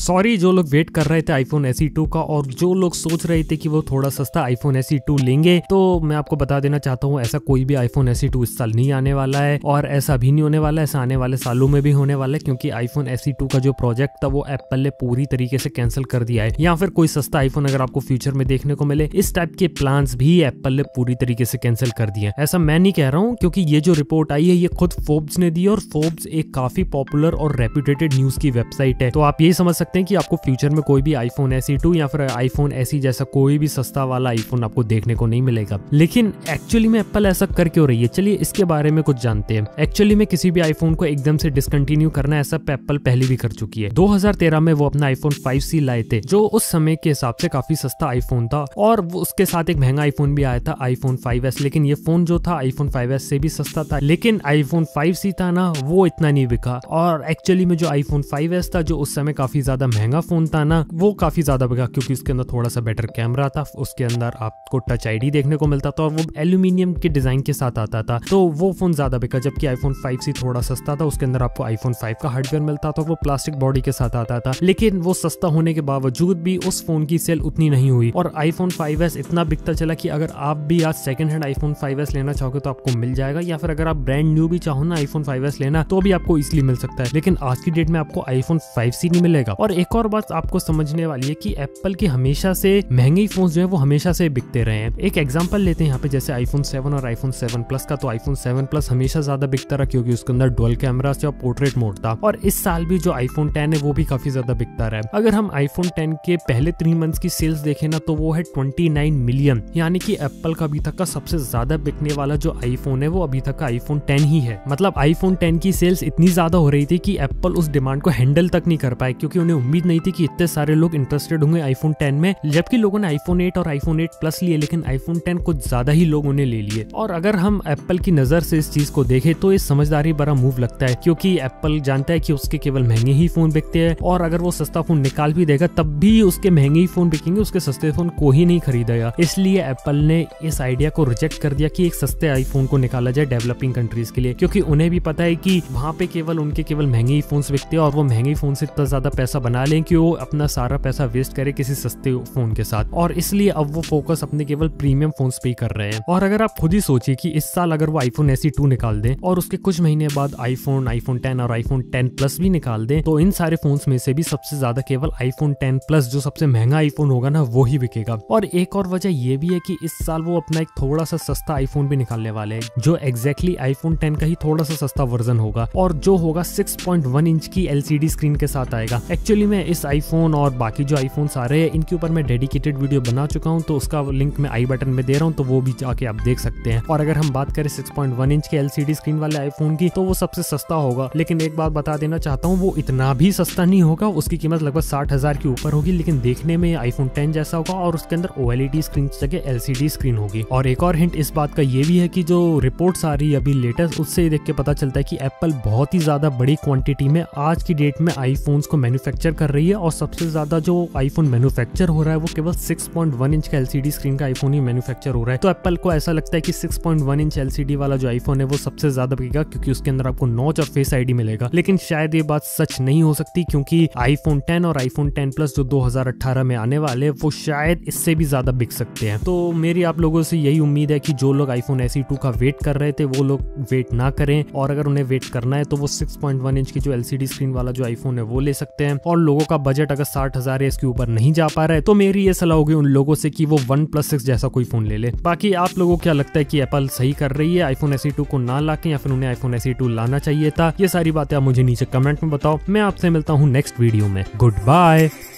Sorry जो लोग wait कर रहे थे iPhone SE 2 का और जो लोग सोच रहे थे कि वो थोड़ा सस्ता iPhone SE 2 लेंगे, तो मैं आपको बता देना चाहता हूँ ऐसा कोई भी iPhone SE 2 इस साल नहीं आने वाला है और ऐसा भी नहीं होने वाला है, ऐसा आने वाले सालों में भी होने वाला है, क्योंकि iPhone SE 2 का जो प्रोजेक्ट था वो Apple ने पूरी तरीके से कैंसिल कर दिया है। या फिर कोई सस्ता आईफोन अगर आपको फ्यूचर में देखने को मिले, इस टाइप के प्लान्स भी एप्पल ने पूरी तरीके से कैंसिल कर दिए। ऐसा मैं नहीं कह रहा हूँ, क्योंकि ये जो रिपोर्ट आई है ये खुद फोर्ब्स ने दी और फोर्ब्स एक काफी पॉपुलर और रेप्यूटेटेड न्यूज की वेबसाइट है। तो आप ये समझ सकते हैं कि आपको फ्यूचर में कोई भी iPhone SE 2 या फिर iPhone SE जैसा कोई भी सस्ता वाला iPhone आपको देखने को नहीं मिलेगा। लेकिन एक्चुअली में एप्पल ऐसा कर क्यों रही है, चलिए इसके बारे में कुछ जानते हैं। एक्चुअली में किसी भी iPhone को एकदम से डिसकंटिन्यू करना ऐसा एप्पल पहले भी कर चुकी है। 2013 में वो अपना iPhone 5c लाए थे, जो उस समय के हिसाब से काफी सस्ता iPhone था और उसके साथ एक महंगा iPhone भी आया था iPhone 5s। लेकिन ये फोन जो था iPhone 5s से भी सस्ता था, लेकिन iPhone 5c था ना, वो इतना नहीं बिका। और एक्चुअली में जो iPhone 5s था, जो उस समय काफी ज्यादा महंगा फोन था ना, वो काफी ज्यादा बिका, क्योंकि उसके अंदर थोड़ा सा बेटर कैमरा था, उसके अंदर आपको टच आईडी देखने को मिलता था और वो एल्यूमिनियम के डिजाइन के साथ आता था, तो वो फोन ज्यादा बिका। जबकि iPhone 5c थोड़ा सस्ता था, उसके अंदर आपको iPhone 5 का हार्डवेयर मिलता था, वो प्लास्टिक बॉडी के साथ आता था, लेकिन वो सस्ता होने के बावजूद भी उस फोन की सेल उतनी नहीं हुई। और iPhone 5s इतना बिकता चला कि अगर आप भी आज सेकंड हैंड iPhone 5s लेना चाहोगे तो आपको मिल जाएगा, या फिर अगर आप ब्रांड न्यू भी चाहो ना iPhone 5s लेना तो भी आपको इसलिए मिल सकता है। लेकिन आज की डेट में आपको iPhone 5c नहीं मिलेगा। और एक और बात आपको समझने वाली है कि एप्पल के हमेशा से महंगे फोन जो है वो हमेशा से बिकते रहे हैं। एक एग्जाम्पल लेते हैं यहाँ पे, जैसे iPhone 7 और iPhone 7 Plus का। तो iPhone 7 Plus हमेशा ज्यादा बिकता रहा, क्योंकि उसके अंदर डुअल कैमरा और पोर्ट्रेट मोड था। और इस साल भी जो iPhone 10 है वो भी काफी ज्यादा बिकता रहा है। अगर हम iPhone 10 के पहले 3 मंथ्स की सेल्स देखें ना, तो वो है 29 मिलियन, यानी कि एप्पल का अभी तक का सबसे ज्यादा बिकने वाला जो iPhone है वो अभी तक का iPhone 10 ही है। मतलब iPhone 10 की सेल्स इतनी ज्यादा हो रही थी कि एप्पल उस डिमांड को हैंडल तक नहीं कर पाए, क्योंकि उन्हें उम्मीद नहीं थी कि इतने सारे लोग इंटरेस्टेड होंगे iPhone 10 में। जबकि लोगों ने iPhone 8 और iPhone 8 Plus लिए, लेकिन iPhone 10 कुछ ज्यादा ही लोग उन्हें ले लिए। और अगर हम एप्पल की नजर से इस चीज को देखें तो ये समझदारी बड़ा मूव लगता है, क्योंकि एप्पल जानता है कि उसके केवल महंगे ही फोन बिकते हैं, और अगर वो सस्ता फोन निकाल भी देगा तब भी उसके महंगे ही फोन बिकेंगे, उसके सस्ते फोन को ही नहीं खरीदेगा। इसलिए एप्पल ने इस आइडिया को रिजेक्ट कर दिया कि एक सस्ते आईफोन को निकाला जाए डेवलपिंग कंट्रीज के लिए, क्योंकि उन्हें भी पता है कि वहाँ पे केवल उनके केवल महंगे ही फोन बिकते हैं, और वो महंगे फोन से इतना ज्यादा पैसा बना लें कि वो अपना सारा पैसा वेस्ट करे किसी सस्ते फोन के साथ। और इसलिए अब वो फोकस अपने केवल प्रीमियम फोन पे कर रहे हैं। और अगर आप खुद ही सोचिए कि इस साल अगर वो iPhone SE 2 निकाल दें और उसके कुछ महीने बाद iPhone 10 और iPhone 10 Plus भी निकाल दें, तो इन सारे फोन्स में से भी सबसे ज्यादा केवल iPhone 10 Plus जो सबसे महंगा iPhone होगा ना, वो ही बिकेगा। और एक और वजह ये भी है कि इस साल वो अपना एक थोड़ा सा सस्ता iPhone भी निकालने वाले हैं, जो एग्जैक्टली iPhone 10 का ही थोड़ा सा सस्ता वर्जन होगा, और जो होगा 6.1 इंच की LCD स्क्रीन के साथ आएगा। एक्चुअली मैं इस iPhone और बाकी जो iPhone सारे हैं इनके ऊपर मैं डेडिकेटेड वीडियो बना चुका हूँ, तो उसका लिंक मैं आई बटन में दे रहा हूँ, तो वो भी जाके आप देख सकते हैं। और अगर हम बात करें 6.1 इंच के LCD स्क्रीन वाले iPhone की, तो वो सबसे सस्ता होगा। लेकिन एक बात बता देना चाहता हूँ, वो इतना भी सस्ता नहीं होगा, उसकी कीमत लगभग 60,000 के ऊपर होगी, लेकिन देखने में iPhone 10 जैसा होगा, और उसके अंदर OLED स्क्रीन की जगह LCD स्क्रीन होगी। और एक और हिंट इस बात का ये भी है कि जो रिपोर्ट्स आ रही है अभी लेटेस्ट, उससे देख के पता चलता है कि एप्पल बहुत ही ज्यादा बड़ी क्वांटिटी में आज की डेट में iPhones को मैन्युफैक्चर कर रही है, और सबसे ज्यादा जो iPhone मैन्युफैक्चर हो रहा है वो केवल 6.1 इंच का LCD स्क्रीन का iPhone ही मैन्युफैक्चर हो रहा है। तो एप्पल को ऐसा लगता है कि 6.1 इंच LCD वाला जो iPhone है वो सबसे ज्यादा बिकेगा, क्योंकि उसके अंदर आपको नॉच और फेस आईडी मिलेगा। लेकिन शायद ये बात सच नहीं हो सकती, क्योंकि iPhone 10 और iPhone 10 Plus जो 2018 में आने वाले, वो शायद इससे भी ज्यादा बिक सकते हैं। तो मेरी आप लोगों से यही उम्मीद है कि जो लोग iPhone SE 2 का वेट कर रहे थे वो लोग वेट ना करें, और अगर उन्हें वेट करना है तो वो 6.1 इंच की जो LCD स्क्रीन वाला जो iPhone है वो ले सकते हैं। और लोगों का बजट अगर 60,000 है, इसके ऊपर नहीं जा पा रहा है, तो मेरी ये सलाह होगी उन लोगों से कि वो OnePlus 6 जैसा कोई फोन ले ले। बाकी आप लोगों को क्या लगता है कि एप्पल सही कर रही है iPhone SE 2 को ना लाके, या फिर उन्हें iPhone SE 2 लाना चाहिए था? ये सारी बातें आप मुझे नीचे कमेंट में बताओ। मैं आपसे मिलता हूँ नेक्स्ट वीडियो में। Good bye.